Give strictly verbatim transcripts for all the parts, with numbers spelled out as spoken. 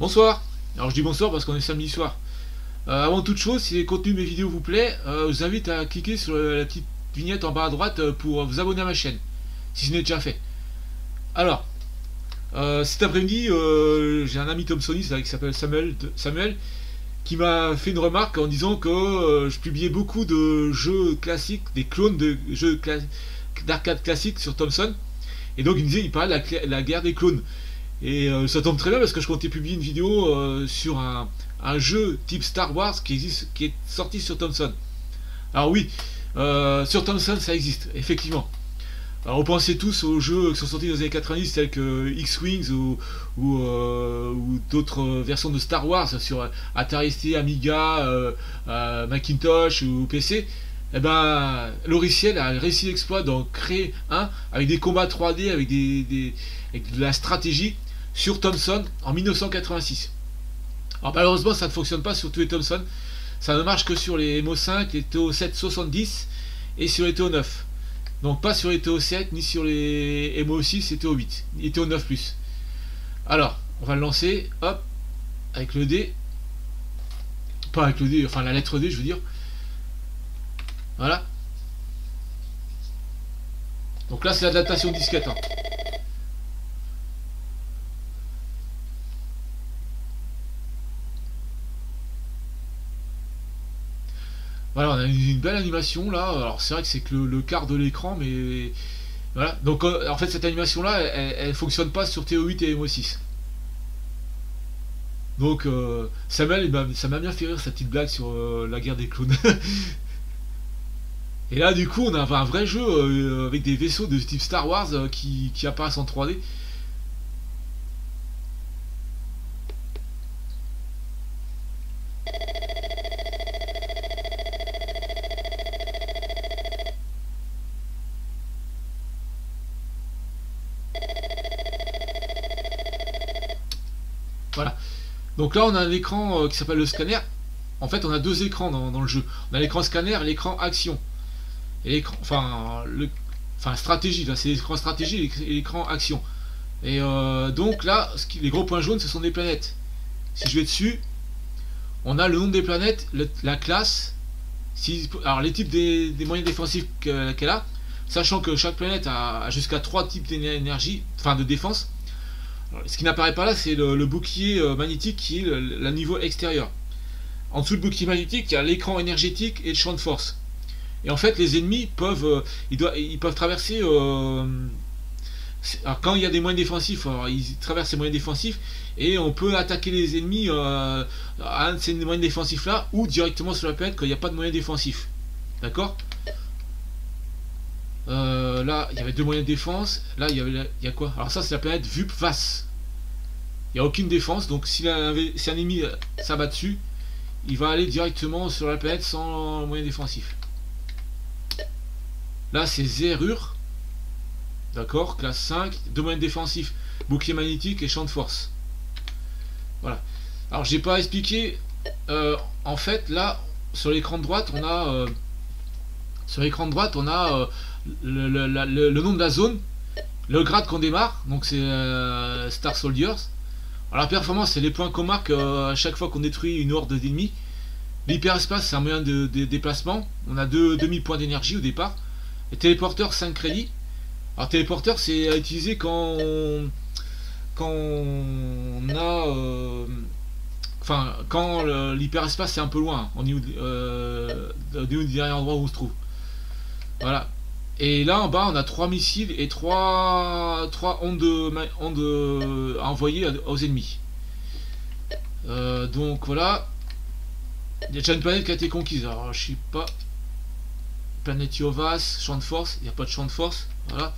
Bonsoir. Alors je dis bonsoir parce qu'on est samedi soir. Euh, avant toute chose, si les contenus de mes vidéos vous plaît, euh, je vous invite à cliquer sur la petite vignette en bas à droite pour vous abonner à ma chaîne, si ce n'est déjà fait. Alors, euh, cet après-midi, euh, j'ai un ami thomsoniste qui s'appelle Samuel, Samuel qui m'a fait une remarque en disant que euh, je publiais beaucoup de jeux classiques, des clones de jeux cla d'arcade classiques sur Thomson. Et donc il me disait, il parlait de la, la guerre des clones. Et euh, ça tombe très bien parce que je comptais publier une vidéo euh, sur un, un jeu type Star Wars qui existe, qui est sorti sur Thomson. Alors oui, euh, sur Thomson ça existe, effectivement. Alors on pensait tous aux jeux qui sont sortis dans les années quatre-vingt-dix, tels que X-Wings ou, ou, euh, ou d'autres versions de Star Wars sur Atari S T, Amiga, euh, euh, Macintosh ou P C. Eh ben, Loriciel a réussi l'exploit d'en créer un avec des combats trois D, avec, des, des, avec de la stratégie sur Thomson en mille neuf cent quatre-vingt-six. Alors malheureusement, ça ne fonctionne pas sur tous les Thomson. Ça ne marche que sur les M O cinq, les T O sept soixante-dix et sur les T O neuf. Donc pas sur les T O sept, ni sur les M O six et T O huit, ni T O neuf plus. Alors, on va le lancer, hop, avec le D. Pas avec le D, enfin la lettre D, je veux dire. Voilà. Donc là, c'est l'adaptation disquette. Hein. Voilà, on a une belle animation là. Alors c'est vrai que c'est que le, le quart de l'écran, mais voilà. Donc euh, en fait, cette animation là, elle ne fonctionne pas sur T O huit et M O six. Donc euh, ça m'a bien fait rire, sa petite blague sur euh, la guerre des clones. Et là, du coup, on a un vrai jeu euh, avec des vaisseaux de type Star Wars euh, qui, qui apparaissent en trois D. Voilà. Donc là, on a un écran euh, qui s'appelle le scanner. En fait, on a deux écrans dans, dans le jeu. On a l'écran scanner et l'écran action. Et l'écran, enfin, le, enfin stratégie, là c'est l'écran stratégie et l'écran action. Et euh, donc là, ce qui, les gros points jaunes, ce sont des planètes. Si je vais dessus, on a le nom des planètes, le, la classe, si, alors les types des, des moyens défensifs qu'elle qu a, sachant que chaque planète a, a jusqu'à trois types d'énergie, enfin de défense. Alors, ce qui n'apparaît pas là, c'est le, le bouclier magnétique qui est le, le niveau extérieur. En dessous du bouclier magnétique, il y a l'écran énergétique et le champ de force. Et en fait, les ennemis peuvent, euh, ils doivent, ils peuvent traverser. Euh, alors quand il y a des moyens défensifs, alors ils traversent ces moyens défensifs et on peut attaquer les ennemis euh, à un de ces moyens défensifs là ou directement sur la planète quand il n'y a pas de moyens défensifs. D'accord. euh, Là, il y avait deux moyens de défense. Là, il y avait, il y a quoi? Alors ça, c'est la planète Vupvas. Il n'y a aucune défense, donc si, la, si un ennemi s'abat dessus, il va aller directement sur la planète sans moyen défensif. Là c'est Zérure, d'accord, classe cinq, domaine défensif, bouclier magnétique et champ de force. Voilà. Alors j'ai pas expliqué, euh, en fait là sur l'écran de droite on a euh, sur l'écran de droite on a euh, le, le, la, le, le nom de la zone, le grade qu'on démarre, donc c'est euh, Star Soldiers. Alors la performance c'est les points qu'on marque euh, à chaque fois qu'on détruit une horde d'ennemis. L'hyperespace c'est un moyen de, de déplacement, on a deux demi-points d'énergie au départ. Et téléporteur cinq crédits. Alors téléporteur c'est à utiliser quand on, quand on a euh, enfin quand l'hyperespace c'est un peu loin au niveau, euh, au niveau du dernier endroit où on se trouve. Voilà. Et là en bas on a trois missiles et trois trois ondes, ondes à envoyer aux ennemis. Euh, donc voilà. Il y a déjà une planète qui a été conquise. Alors je sais pas. Planète Yovas, champ de force, il n'y a pas de champ de force, voilà.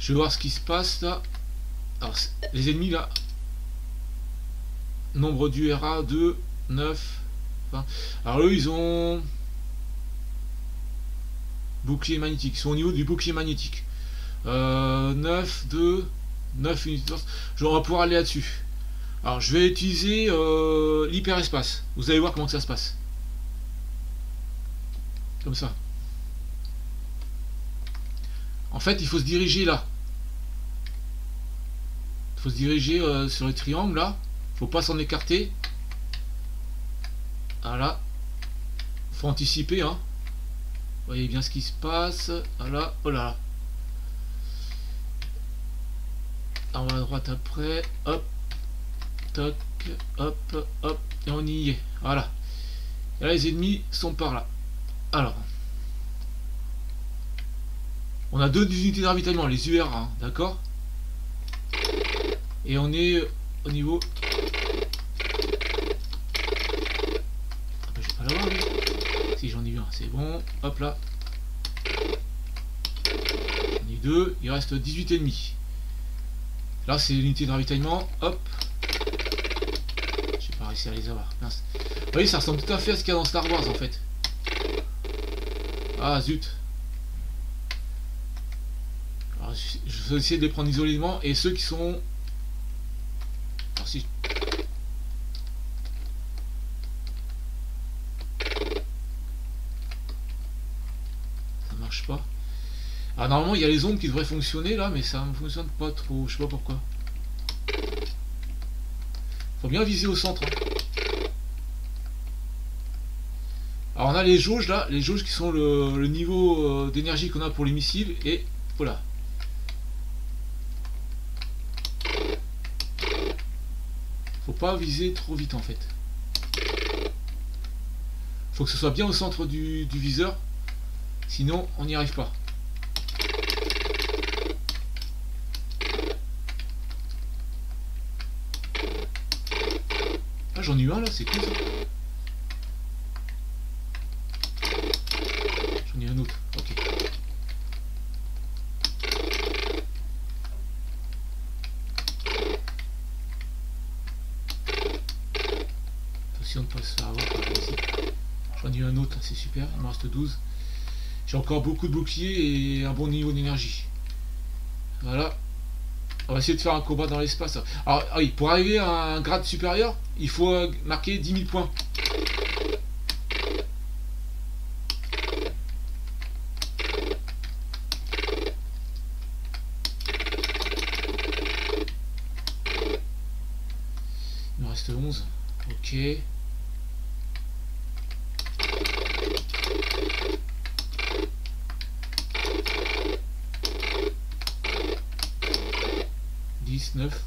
Je vais voir ce qui se passe là. Alors, les ennemis là, nombre du R A, deux, neuf, vingt. Alors eux ils ont bouclier magnétique, ils sont au niveau du bouclier magnétique. Euh, neuf, deux, neuf unités de force, je vais pouvoir aller là-dessus. Alors je vais utiliser euh, l'hyperespace, vous allez voir comment que ça se passe. Comme ça. En fait, il faut se diriger là. Il faut se diriger euh, sur les triangles là. Faut pas s'en écarter. Voilà. Faut anticiper, hein. Voyez bien ce qui se passe. Voilà. Oh là là. On va à droite après. Hop. Toc. Hop. Hop. Et on y est. Voilà. Et là, les ennemis sont par là. Alors. On a deux unités de ravitaillement, les U R un, hein, d'accord. Et on est au niveau... Ah ben, je vais pas l'avoir, mais... Si, j'en ai eu un, c'est bon. Hop là. J'en ai eu deux. Il reste dix-huit et demi. Là, c'est l'unité de ravitaillement. Hop. J'ai pas réussi à les avoir. Mince. Vous voyez, ça ressemble tout à fait à ce qu'il y a dans Star Wars, en fait. Ah, zut. Alors, je vais essayer de les prendre isolément. Et ceux qui sont... Alors, si... Ça marche pas. Ah, normalement, il y a les ondes qui devraient fonctionner, là. Mais ça ne fonctionne pas trop. Je sais pas pourquoi. Faut bien viser au centre, hein. Alors on a les jauges là, les jauges qui sont le, le niveau d'énergie qu'on a pour les missiles, et voilà. Faut pas viser trop vite en fait. Faut que ce soit bien au centre du, du viseur, sinon on n'y arrive pas. Ah j'en ai eu un là, c'est cool ça. Un autre, ok. Attention de ne pas se faire avoir. J'en ai eu un autre, c'est super. Il me reste douze. J'ai encore beaucoup de boucliers et un bon niveau d'énergie. Voilà. On va essayer de faire un combat dans l'espace. Alors, ah oui, pour arriver à un grade supérieur, il faut marquer dix mille points. onze, ok. dix, neuf.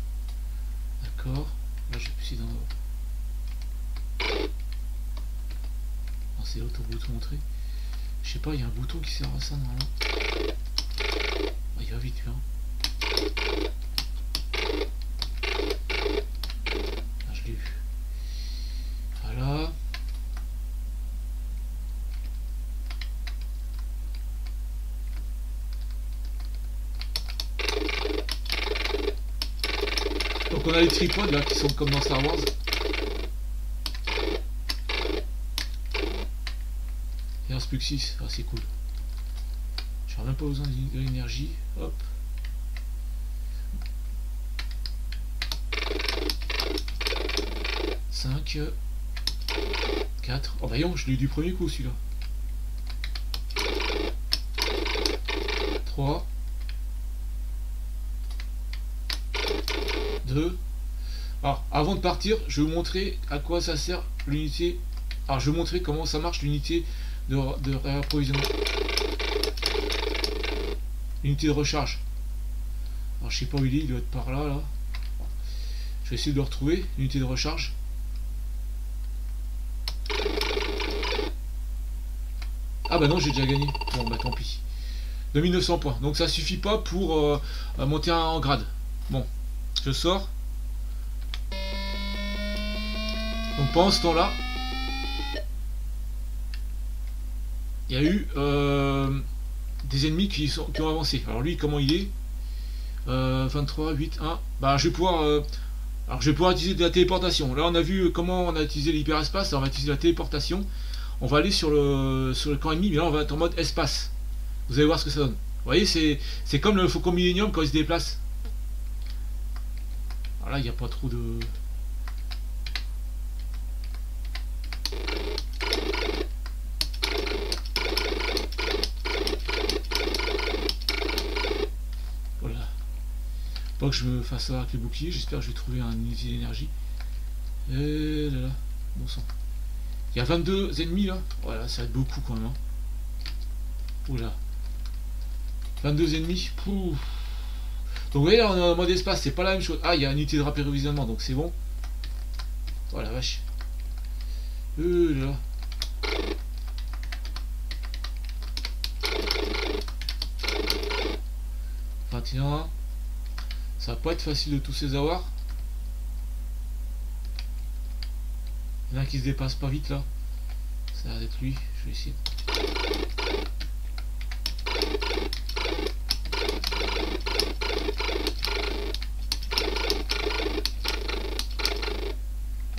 D'accord. Là, je suis dans... Oh, c'est l'autre bouton entrée. Je sais pas, il y a un bouton qui sert à ça normalement. Oh, il va vite, hein. Voilà. Donc on a les tripodes là qui sont comme dans Star Wars. Il reste plus que six. Ah c'est cool. J'aurais même pas besoin de l'énergie. Hop. cinq, quatre. Oh voyons, je l'ai eu du premier coup celui-là. trois, deux. Alors, avant de partir, je vais vous montrer à quoi ça sert l'unité. Alors, je vais vous montrer comment ça marche l'unité de, de réapprovisionnement. L'unité de recharge. Alors, je sais pas où il est, il doit être par là, là. Je vais essayer de le retrouver, l'unité de recharge. Ah bah non, j'ai déjà gagné. Bon bah tant pis. deux mille neuf cents points. Donc ça suffit pas pour euh, monter en grade. Bon, je sors. Donc pendant ce temps-là, il y a eu euh, des ennemis qui, sont, qui ont avancé. Alors lui, comment il est euh, vingt-trois, huit, un. Bah je vais pouvoir... Euh, alors je vais pouvoir utiliser de la téléportation. Là on a vu comment on a utilisé l'hyperespace. On va utiliser la téléportation. On va aller sur le, sur le camp ennemi, mais là on va être en mode espace. Vous allez voir ce que ça donne. Vous voyez, c'est comme le Faucon Millenium quand il se déplace. Alors là, il n'y a pas trop de... Voilà. Pas que je me fasse ça avec les boucliers, j'espère que je vais trouver un outil d'énergie. Et là là, bon sang. Il y a vingt-deux ennemis là. Voilà, ça va être beaucoup quand même. Hein. Oula. vingt-deux ennemis. Pouf. Donc vous voyez là, on est en mode espace, c'est pas la même chose. Ah, il y a une unité de rapprovisionnement, donc c'est bon. Oh la vache. Euh là. vingt et un. Ça va pas être facile de tous ces avoir. Il y en a un qui se dépasse pas vite là. Ça a l'air d'être lui, je vais essayer.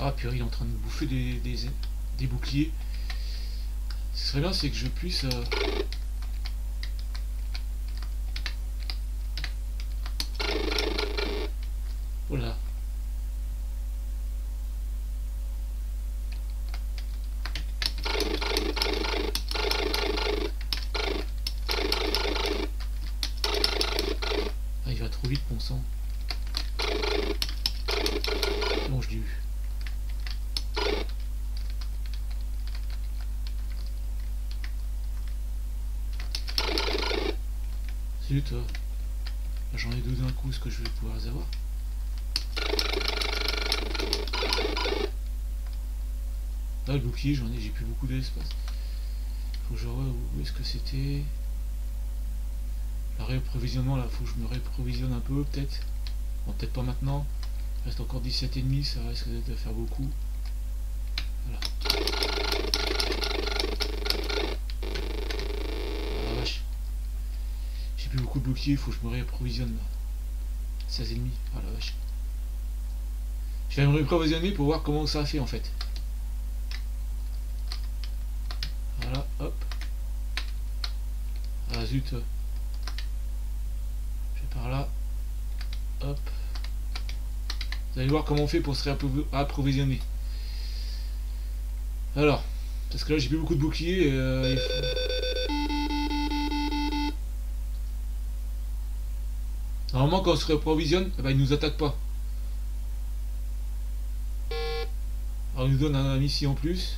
Ah purée, il est en train de bouffer des, des, des boucliers. Ce qui serait bien, c'est que je puisse... Euh... Oh là. Ah, il va trop vite, bon sang. Non, je l'ai eu. Zut, j'en ai deux d'un coup, ce que je vais pouvoir les avoir. Là, le bouclier, j'en ai, j'ai plus beaucoup d'espace. Faut que je revoie où est-ce que c'était. Le réapprovisionnement, là, faut que je me réapprovisionne un peu, peut-être. Bon, peut-être pas maintenant. Il reste encore dix-sept et demi, ça risque de faire beaucoup. Voilà. Plus beaucoup de boucliers, faut que je me réapprovisionne. seize et demi, ah la vache. Je vais me réapprovisionner pour voir comment ça a fait en fait. Voilà, hop. Ah zut. Je vais par là. Hop. Vous allez voir comment on fait pour se réapprovisionner. Alors, parce que là j'ai plus beaucoup de boucliers. Et, euh, et... Normalement, quand on se réapprovisionne, eh ben, il nous attaque pas. Alors, il nous donne un missile en plus.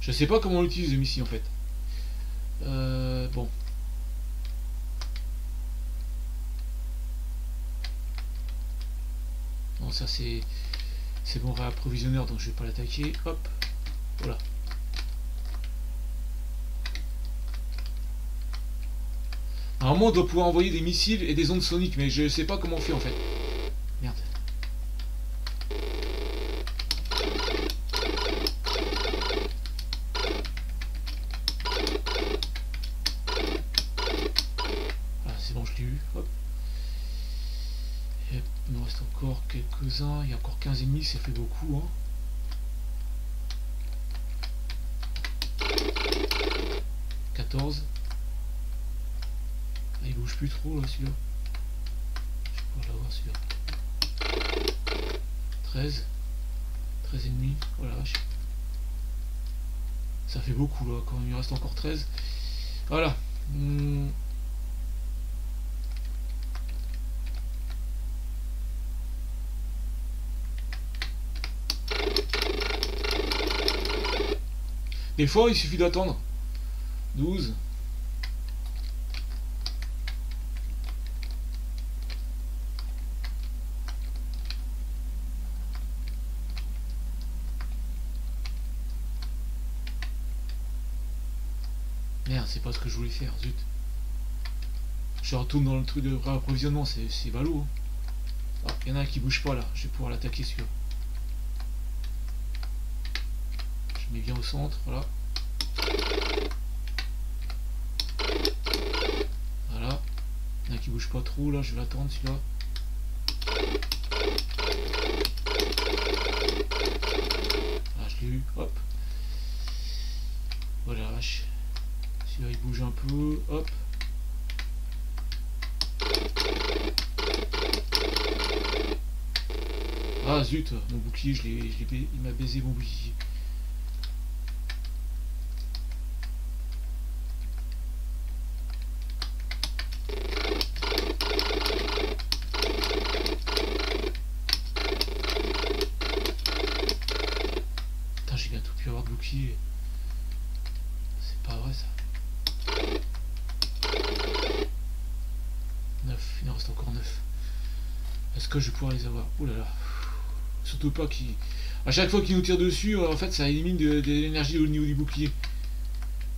Je sais pas comment on l'utilise le missile en fait. Euh, bon. Non, ça c'est c'est mon réapprovisionneur, donc je vais pas l'attaquer. Hop, voilà. Normalement on doit pouvoir envoyer des missiles et des ondes soniques, mais je sais pas comment on fait en fait. Merde. Ah c'est bon, je l'ai eu. Hop. Et il nous reste encore quelques-uns. Il y a encore quinze ennemis, ça fait beaucoup. Hein. quatorze. Il bouge plus trop là celui-là. Je vais pouvoir l'avoir celui-là. treize. treize et demi. Oh la vache. Ça fait beaucoup là quand même. Il reste encore treize. Voilà. Hum. Des fois il suffit d'attendre. douze. C'est pas ce que je voulais faire, zut. Je retourne dans le truc de réapprovisionnement, c'est ballot. Il hein. ah, y en a un qui bouge pas là, je vais pouvoir l'attaquer celui-là. Je mets bien au centre, voilà. Voilà. Il y en a qui bouge pas trop là, je vais l'attendre celui-là. Ah, je l'ai eu, hop. Voilà, la vache. Là, il bouge un peu, hop. Ah zut, mon bouclier, je l'ai, je l'ai, il m'a baisé mon bouclier. cookies. C'est pas vrai ça. neuf, il en reste encore neuf. Est-ce que je vais pouvoir les avoir? Ouh là là. Surtout pas qu'il... à chaque fois qu'il nous tire dessus, en fait ça élimine de, de l'énergie au niveau du bouclier.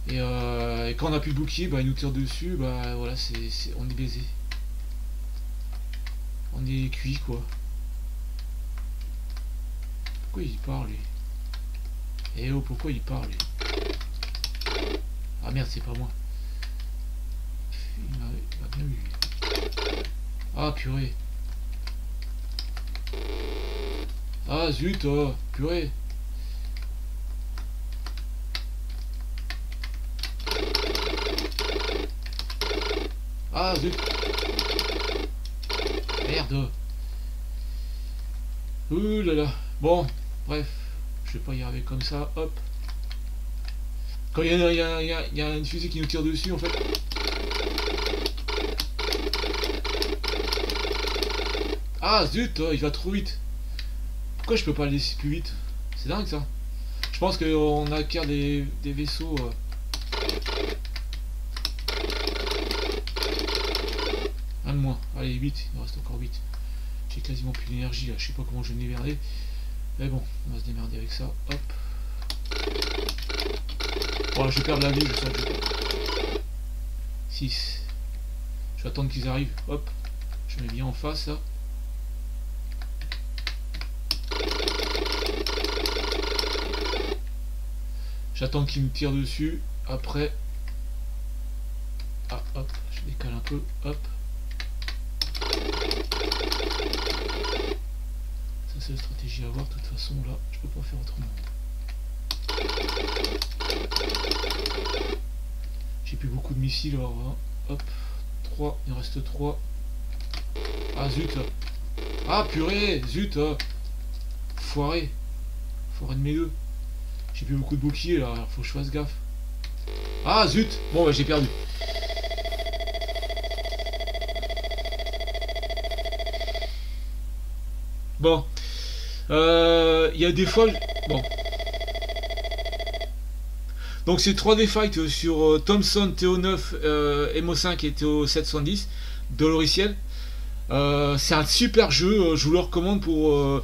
Et, euh, et quand on n'a plus de bouclier, bah, il nous tire dessus, bah voilà, c'est, c'est, on est baisé. On est cuit quoi. Pourquoi il parle lui? Eh oh, pourquoi il parle lui? Ah merde, c'est pas moi. Il m'a bien eu. Ah purée. Ah zut, oh, purée. Ah zut. Merde. Ouh là là. Bon, bref, je vais pas y arriver comme ça, hop. Quand il y, y, y, y a une fusée qui nous tire dessus, en fait. Ah zut, oh, il va trop vite. Pourquoi je peux pas aller plus vite? C'est dingue ça. Je pense qu'on acquiert des, des vaisseaux. Euh... Un de moins. Allez, huit, il reste encore huit. J'ai quasiment plus d'énergie là, je sais pas comment je vais me démerder. Mais bon, on va se démerder avec ça, hop. Voilà, je vais perdre la vie, je sais que je perds. six. Je vais attendre qu'ils arrivent, hop. Je mets bien en face, là. J'attends qu'ils me tirent dessus, après... Ah, hop, je décale un peu, hop. C'est la stratégie à avoir de toute façon, là je peux pas faire autrement. J'ai plus beaucoup de missiles alors hein. Hop, trois, il en reste trois. Ah zut là. Ah purée, zut là. Foiré. Foiré de mes deux. J'ai plus beaucoup de boucliers là, alors faut que je fasse gaffe. Ah zut. Bon bah j'ai perdu. Bon. Il euh, y a des fois... Bon. Donc c'est trois D Fight sur euh, Thomson, T O neuf, euh, M O cinq et T O sept soixante-dix de Loriciel. Euh, c'est un super jeu, je vous le recommande pour... Euh,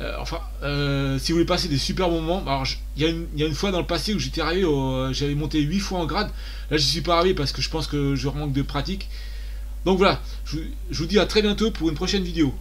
euh, enfin, euh, si vous voulez passer des super moments. Alors, il y, y a une fois dans le passé où j'étais arrivé, euh, j'avais monté huit fois en grade. Là, je suis pas arrivé parce que je pense que je manque de pratique. Donc voilà, je, je vous dis à très bientôt pour une prochaine vidéo.